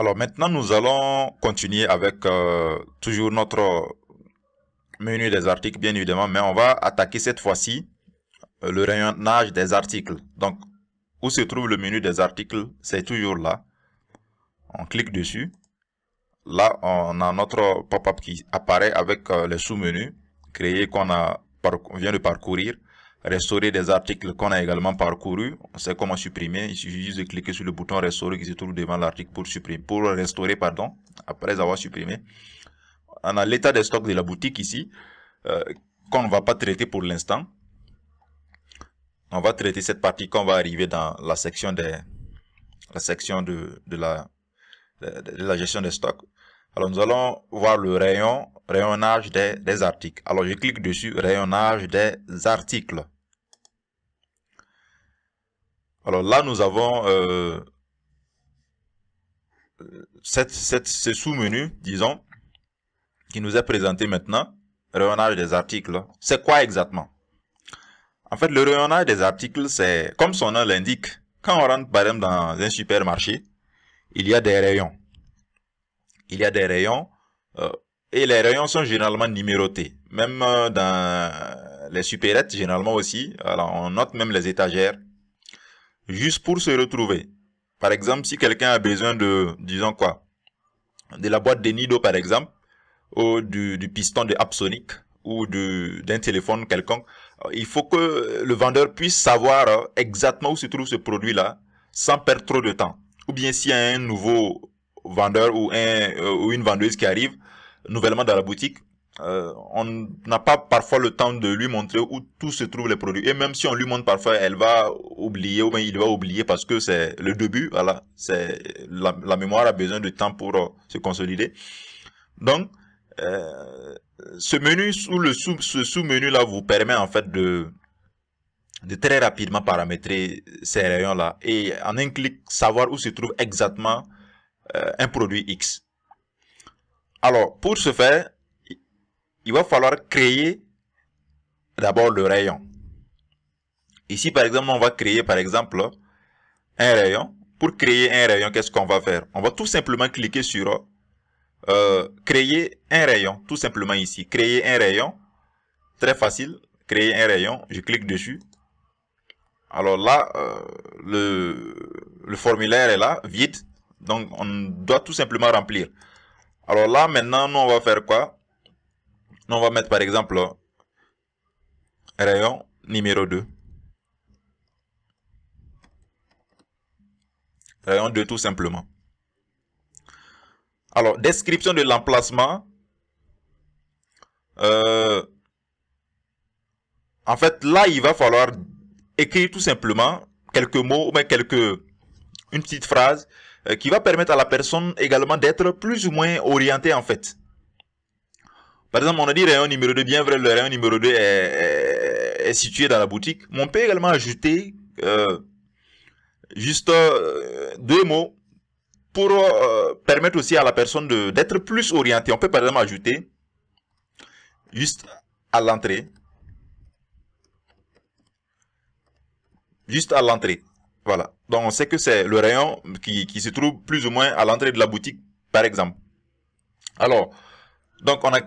Alors maintenant, nous allons continuer avec toujours notre menu des articles, bien évidemment, mais on va attaquer cette fois-ci le rayonnage des articles. Donc, où se trouve le menu des articles, c'est toujours là. On clique dessus. Là, on a notre pop-up qui apparaît avec les sous-menus créés qu'on a vient de parcourir. Restaurer des articles qu'on a également parcourus. On sait comment supprimer. Il suffit juste de cliquer sur le bouton restaurer qui se trouve devant l'article pour supprimer, pour restaurer, pardon, après avoir supprimé. On a l'état des stocks de la boutique ici, qu'on ne va pas traiter pour l'instant. On va traiter cette partie quand on va arriver dans la section des, la section de la gestion des stocks. Alors nous allons voir le rayonnage des articles. Alors je clique dessus, rayonnage des articles. Alors là nous avons ce sous-menu, disons, qui nous est présenté maintenant, rayonnage des articles. C'est quoi exactement? En fait, le rayonnage des articles, c'est comme son nom l'indique. Quand on rentre par exemple dans un supermarché, il y a des rayons. Il y a des rayons et les rayons sont généralement numérotés. Même dans les supérettes, généralement aussi. Alors, on note même les étagères juste pour se retrouver. Par exemple, si quelqu'un a besoin de, disons quoi, de la boîte de Nido par exemple, ou du piston de AppSonic, ou d'un téléphone quelconque, il faut que le vendeur puisse savoir exactement où se trouve ce produit-là sans perdre trop de temps. Ou bien s'il y a un nouveau vendeur ou une vendeuse qui arrive nouvellement dans la boutique, on n'a pas parfois le temps de lui montrer où tout se trouve les produits. Et même si on lui montre parfois, elle va oublier ou bien il va oublier parce que c'est le début. Voilà, la mémoire a besoin de temps pour se consolider. Donc, ce menu sous-menu là vous permet en fait de très rapidement paramétrer ces rayons là et en un clic savoir où se trouve exactement un produit X. Alors, pour ce faire, il va falloir créer d'abord le rayon. Ici, par exemple, on va créer, par exemple, un rayon. Pour créer un rayon, qu'est-ce qu'on va faire? On va tout simplement cliquer sur créer un rayon. Tout simplement ici, créer un rayon. Très facile, créer un rayon. Je clique dessus. Alors là, le formulaire est là, vide. Donc, on doit tout simplement remplir. Alors là, maintenant, nous, on va faire quoi? Nous, on va mettre, par exemple, rayon numéro 2. Rayon 2, tout simplement. Alors, description de l'emplacement. En fait, là, il va falloir écrire tout simplement quelques mots, mais une petite phrase qui va permettre à la personne également d'être plus ou moins orientée en fait. Par exemple, on a dit rayon numéro 2, bien vrai, le rayon numéro 2 est situé dans la boutique. Mais on peut également ajouter juste deux mots pour permettre aussi à la personne d'être plus orientée. On peut par exemple ajouter juste à l'entrée. Juste à l'entrée. Voilà, donc on sait que c'est le rayon qui se trouve plus ou moins à l'entrée de la boutique, par exemple. Alors, donc on a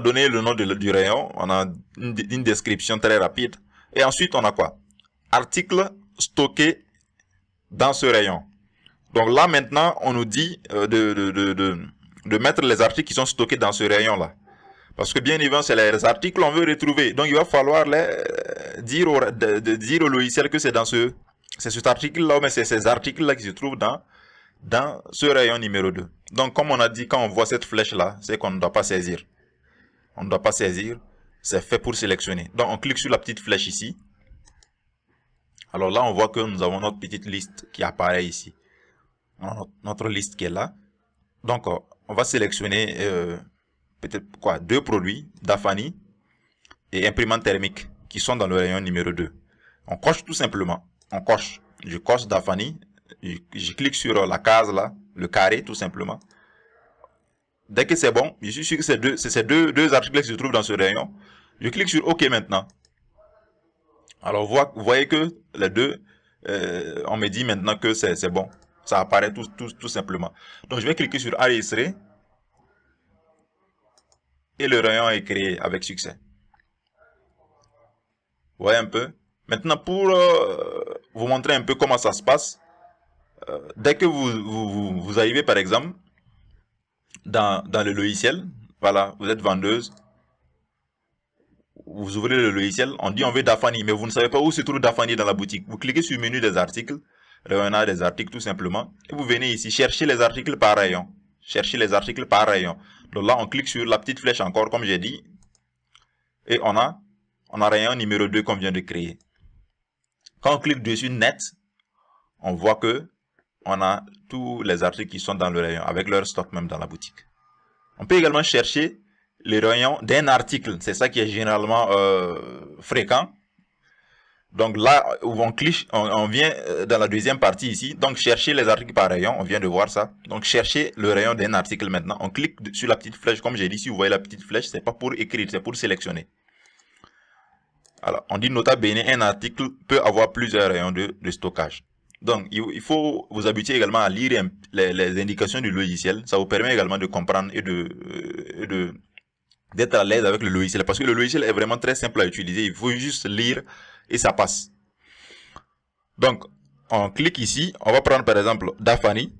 donné le nom du rayon, on a une description très rapide. Et ensuite, on a quoi? Articles stockés dans ce rayon. Donc là, maintenant, on nous dit de mettre les articles qui sont stockés dans ce rayon-là. Parce que bien évidemment, c'est les articles qu'on veut retrouver. Donc, il va falloir dire au logiciel que c'est cet article-là, mais c'est ces articles-là qui se trouvent dans ce rayon numéro 2. Donc, comme on a dit, quand on voit cette flèche-là, c'est qu'on ne doit pas saisir. On ne doit pas saisir. C'est fait pour sélectionner. Donc, on clique sur la petite flèche ici. Alors là, on voit que nous avons notre petite liste qui apparaît ici. Notre liste qui est là. Donc, on va sélectionner... peut-être quoi, deux produits, Daphanie et imprimante thermique, qui sont dans le rayon numéro 2. On coche tout simplement. On coche. Je coche Daphanie. Je clique sur la case là, le carré tout simplement. Dès que c'est bon, je suis sûr que c'est ces deux articles qui se trouvent dans ce rayon. Je clique sur OK maintenant. Alors, vous voyez que les deux, on me dit maintenant que c'est bon. Ça apparaît tout simplement. Donc, je vais cliquer sur enregistrer. Et le rayon est créé avec succès. Vous voyez un peu. Maintenant, pour vous montrer un peu comment ça se passe, dès que vous arrivez, par exemple, dans le logiciel, voilà, vous êtes vendeuse, vous ouvrez le logiciel, on dit on veut Daphanie, mais vous ne savez pas où se trouve Daphanie dans la boutique. Vous cliquez sur le menu des articles, rayon des articles tout simplement, et vous venez ici, chercher les articles par rayon. Chercher les articles par rayon. Donc là, on clique sur la petite flèche encore, comme j'ai dit. Et on a rayon numéro 2 qu'on vient de créer. Quand on clique dessus net, on voit que on a tous les articles qui sont dans le rayon, avec leur stock même dans la boutique. On peut également chercher les rayons d'un article. C'est ça qui est généralement fréquent. Donc là, où on clique, on vient dans la deuxième partie ici. Donc, chercher les articles par rayon, on vient de voir ça. Donc, chercher le rayon d'un article maintenant. On clique sur la petite flèche, comme j'ai dit, si vous voyez la petite flèche, c'est pas pour écrire, c'est pour sélectionner. Alors, on dit nota bene, un article peut avoir plusieurs rayons de stockage. Donc, il faut vous habituer également à lire les indications du logiciel. Ça vous permet également de comprendre et d'être à l'aise avec le logiciel. Parce que le logiciel est vraiment très simple à utiliser. Il faut juste lire et ça passe. Donc, on clique ici. On va prendre par exemple Daphanie.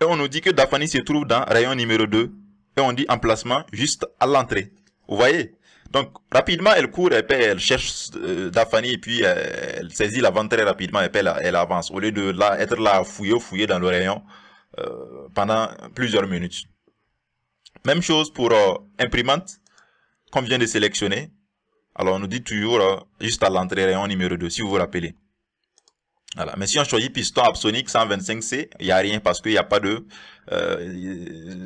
Et on nous dit que Daphanie se trouve dans rayon numéro 2. Et on dit emplacement juste à l'entrée. Vous voyez? Donc, rapidement, elle court et puis elle cherche Daphanie et puis elle saisit la vente très rapidement et puis elle avance. Au lieu de là, être là à fouiller dans le rayon pendant plusieurs minutes. Même chose pour imprimante qu'on vient de sélectionner. Alors, on nous dit toujours juste à l'entrée rayon numéro 2, si vous vous rappelez. Voilà. Mais si on choisit piston AppSonic 125C, il n'y a rien parce qu'il n'y a pas de...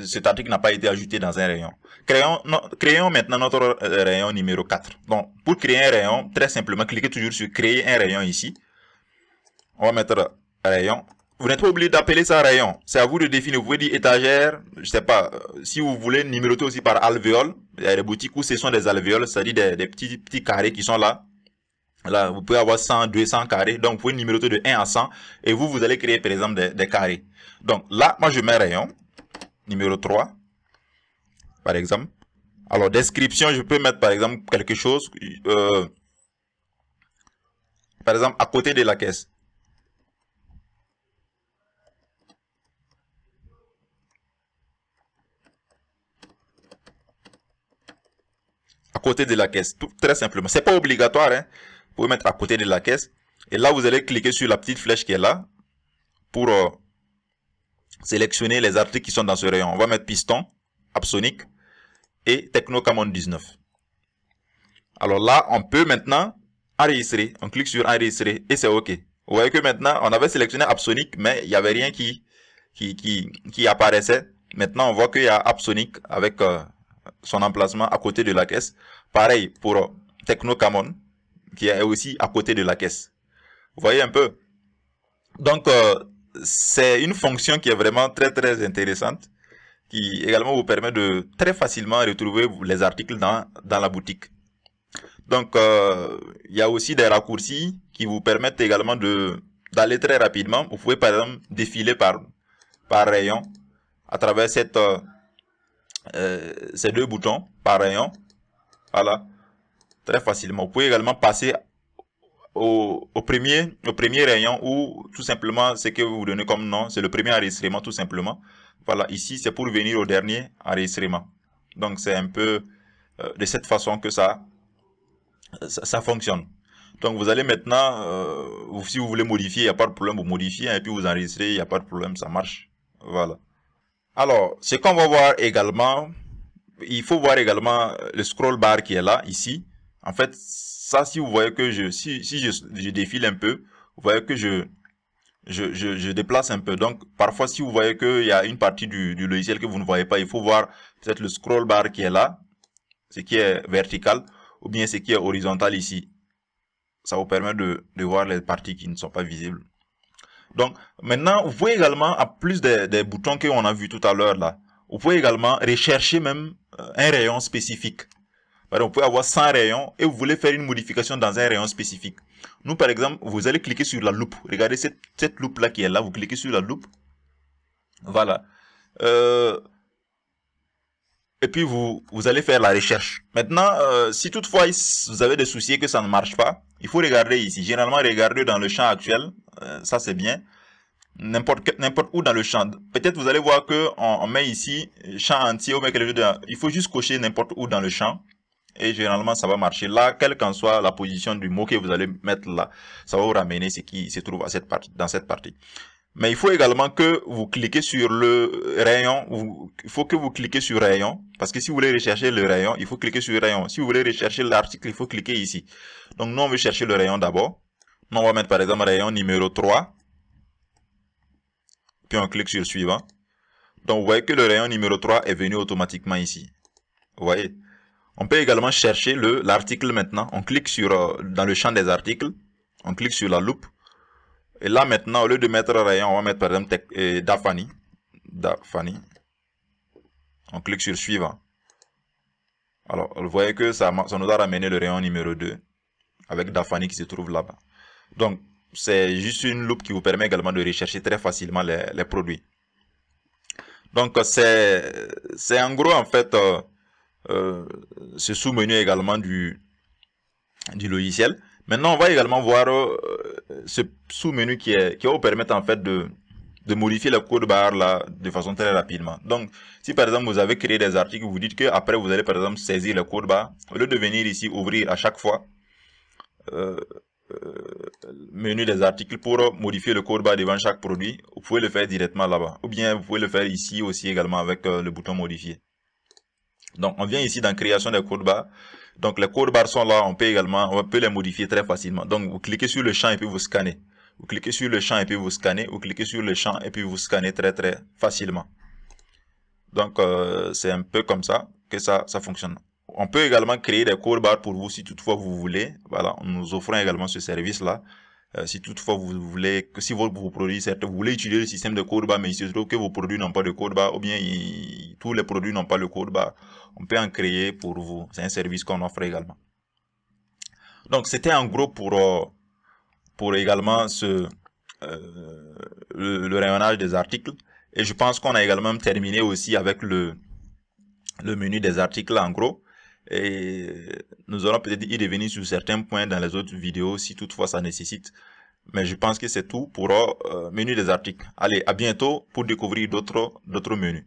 cet article n'a pas été ajouté dans un rayon. Créons maintenant notre rayon numéro 4. Donc, pour créer un rayon, très simplement, cliquez toujours sur créer un rayon ici. On va mettre rayon. Vous n'êtes pas obligé d'appeler ça rayon. C'est à vous de définir. Vous pouvez dire étagère, je ne sais pas, si vous voulez numéroter aussi par alvéole. Il y a des boutiques où ce sont des alvéoles, c'est-à-dire des petits carrés qui sont là. Là, vous pouvez avoir 100, 200 carrés. Donc, vous pouvez numéroter de 1 à 100. Et vous allez créer, par exemple, des carrés. Donc, là, moi, je mets rayon. Numéro 3. Par exemple. Alors, description, je peux mettre, par exemple, quelque chose. Par exemple, à côté de la caisse. À côté de la caisse. Tout, très simplement. C'est pas obligatoire, hein. Vous pouvez mettre à côté de la caisse. Et là, vous allez cliquer sur la petite flèche qui est là pour sélectionner les articles qui sont dans ce rayon. On va mettre piston, AppSonic et Tecno Camon 19. Alors là, on peut maintenant enregistrer. On clique sur enregistrer et c'est OK. Vous voyez que maintenant, on avait sélectionné AppSonic, mais il n'y avait rien qui apparaissait. Maintenant, on voit qu'il y a AppSonic avec son emplacement à côté de la caisse. Pareil pour Tecno Camon, qui est aussi à côté de la caisse. Vous voyez un peu. Donc, c'est une fonction qui est vraiment très intéressante, qui également vous permet de très facilement retrouver les articles dans la boutique. Donc, il y a aussi des raccourcis qui vous permettent également d'aller très rapidement. Vous pouvez par exemple défiler par rayon à travers ces deux boutons par rayon. Voilà. Très facilement. Vous pouvez également passer au premier rayon ou tout simplement ce que vous donnez comme nom, c'est le premier enregistrement tout simplement. Voilà, ici c'est pour venir au dernier enregistrement. Donc c'est un peu de cette façon que ça fonctionne. Donc vous allez maintenant, si vous voulez modifier, il n'y a pas de problème, vous modifiez et puis vous enregistrez, il n'y a pas de problème, ça marche. Voilà. Alors, ce qu'on va voir également, il faut voir également le scroll bar qui est là, ici. En fait, ça, si vous voyez que si je défile un peu, vous voyez que je déplace un peu. Donc, parfois, si vous voyez qu'il y a une partie du logiciel que vous ne voyez pas, il faut voir peut-être le scroll bar qui est là, ce qui est vertical, ou bien ce qui est horizontal ici. Ça vous permet de voir les parties qui ne sont pas visibles. Donc, maintenant, vous pouvez également, en plus des boutons qu'on a vus tout à l'heure là, vous pouvez également rechercher même un rayon spécifique. Vous pouvez avoir 100 rayons et vous voulez faire une modification dans un rayon spécifique. Nous, par exemple, vous allez cliquer sur la loupe. Regardez cette loupe-là qui est là. Vous cliquez sur la loupe. Voilà. Et puis, vous allez faire la recherche. Maintenant, si toutefois, vous avez des soucis et que ça ne marche pas, il faut regarder ici. Généralement, regardez dans le champ actuel. Ça, c'est bien. N'importe où dans le champ. Peut-être vous allez voir que on met ici champ entier. On met quelque chose de, il faut juste cocher n'importe où dans le champ. Et généralement, ça va marcher là, quelle qu'en soit la position du mot que vous allez mettre là. Ça va vous ramener ce qui se trouve à cette partie, dans cette partie. Mais il faut également que vous cliquez sur le rayon. Il faut que vous cliquez sur rayon. Parce que si vous voulez rechercher le rayon, il faut cliquer sur rayon. Si vous voulez rechercher l'article, il faut cliquer ici. Donc, nous, on veut chercher le rayon d'abord. Nous, on va mettre par exemple rayon numéro 3. Puis, on clique sur suivant. Donc, vous voyez que le rayon numéro 3 est venu automatiquement ici. Vous voyez? On peut également chercher l'article maintenant. On clique sur, dans le champ des articles. On clique sur la loupe. Et là maintenant, au lieu de mettre rayon, on va mettre par exemple Daphanie. On clique sur suivant. Alors, vous voyez que ça nous a ramené le rayon numéro 2. Avec Daphanie qui se trouve là-bas. Donc, c'est juste une loupe qui vous permet également de rechercher très facilement les produits. Donc, c'est en gros en fait... ce sous-menu également du logiciel. Maintenant, on va également voir ce sous-menu qui va vous permettre en fait de modifier le code barre là de façon très rapidement. Donc, si par exemple vous avez créé des articles, vous dites que après vous allez par exemple saisir le code barre au lieu de venir ici ouvrir à chaque fois menu des articles pour modifier le code barre devant chaque produit, vous pouvez le faire directement là-bas. Ou bien vous pouvez le faire ici aussi également avec le bouton modifier. Donc, on vient ici dans création des codes barres. Donc, les codes barres sont là. On peut également, on peut les modifier très facilement. Donc, vous cliquez sur le champ et puis vous scannez. Vous cliquez sur le champ et puis vous scannez. Vous cliquez sur le champ et puis vous scannez très, très facilement. Donc, c'est un peu comme ça que ça fonctionne. On peut également créer des codes barres pour vous si toutefois vous voulez. Voilà, nous offrons également ce service-là. Si toutefois vous voulez, si vos produits, certes, vous voulez utiliser le système de code barre, mais il se trouve que vos produits n'ont pas de code barre, ou bien tous les produits n'ont pas le code barre, on peut en créer pour vous. C'est un service qu'on offre également. Donc, c'était en gros pour également le rayonnage des articles. Et je pense qu'on a également terminé aussi avec le menu des articles en gros. Et nous allons peut-être y revenir sur certains points dans les autres vidéos si toutefois ça nécessite. Mais je pense que c'est tout pour le menu des articles. Allez, à bientôt pour découvrir d'autres menus.